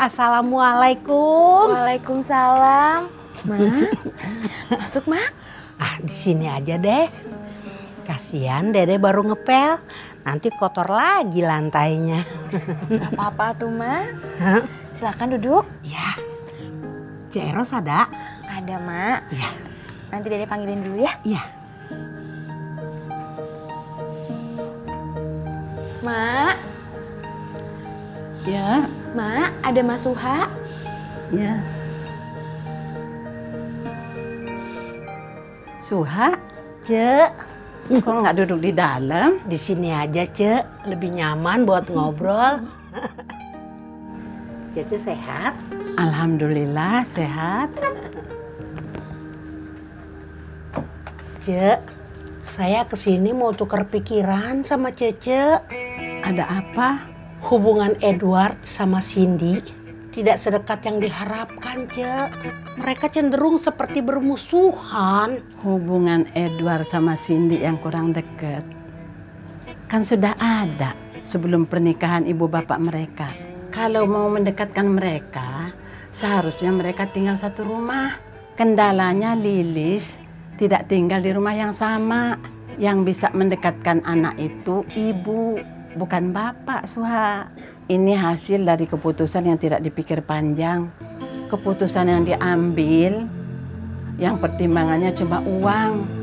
Assalamualaikum. Waalaikumsalam. Mak, masuk Mak. Ah, di sini aja deh. Kasihan Dede baru ngepel, nanti kotor lagi lantainya. Gak apa-apa tuh Mak. Silahkan duduk. Ya. Cik Eros ada? Ada Mak. Ya. Nanti Dede panggilin dulu ya. Iya. Mak. Ya. Mak, ada Mak Suha? Ya. Suha, Cek. Kok nggak duduk di dalam? Di sini aja, Cek. Lebih nyaman buat ngobrol. Cece sehat? Alhamdulillah sehat. Cek, saya kesini mau tuker pikiran sama Cece. Ada apa? Hubungan Edward sama Cindy tidak sedekat yang diharapkan, Cek. Mereka cenderung seperti bermusuhan. Hubungan Edward sama Cindy yang kurang dekat kan sudah ada sebelum pernikahan ibu bapak mereka. Kalau mau mendekatkan mereka, seharusnya mereka tinggal satu rumah. Kendalanya Lilis tidak tinggal di rumah yang sama. Yang bisa mendekatkan anak itu ibu, bukan bapak, Suha. Ini hasil dari keputusan yang tidak dipikir panjang. Keputusan yang diambil, yang pertimbangannya cuma uang.